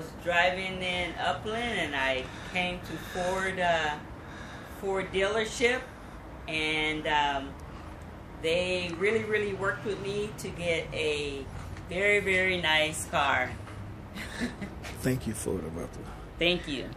was driving in Upland and I came to Ford dealership, and they really worked with me to get a very nice car. Thank you, Ford of Upland. Thank you.